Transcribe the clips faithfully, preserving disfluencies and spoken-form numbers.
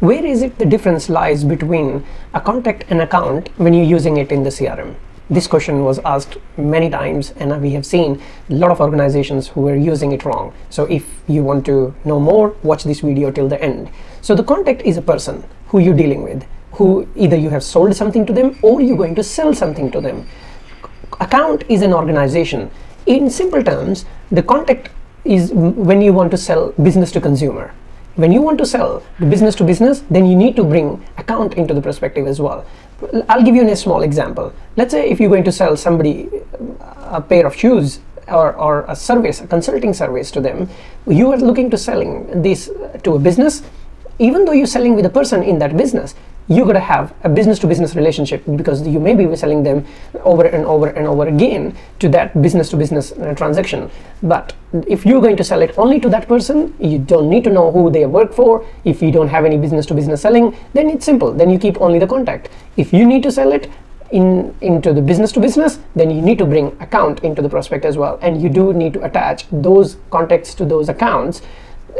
Where is it the difference lies between a contact and account when you're using it in the C R M? This question was asked many times, and we have seen a lot of organizations who were using it wrong. So if you want to know more, watch this video till the end. So the contact is a person who you're dealing with, who either you have sold something to them or you're going to sell something to them. Account is an organization. In simple terms, the contact is when you want to sell business to consumer. When you want to sell business to business, then you need to bring account into the perspective as well. I'll give you a small example. Let's say if you're going to sell somebody a pair of shoes or, or a service, a consulting service to them, you are looking to selling this to a business. Even though you're selling with a person in that business, you're going to have a business to business relationship, because you may be selling them over and over and over again to that business to business transaction. But if you're going to sell it only to that person, you don't need to know who they work for. If you don't have any business to business selling, then it's simple. Then you keep only the contact. If you need to sell it in into the business to business, then you need to bring account into the prospect as well. And you do need to attach those contacts to those accounts.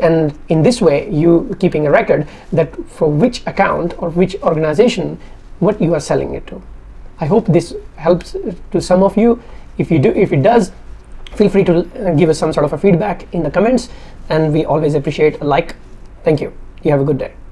And in this way, you keeping a record that for which account or which organization, what you are selling it to. I hope this helps to some of you. If you do, if it does, feel free to give us some sort of a feedback in the comments. And we always appreciate a like. Thank you. You have a good day.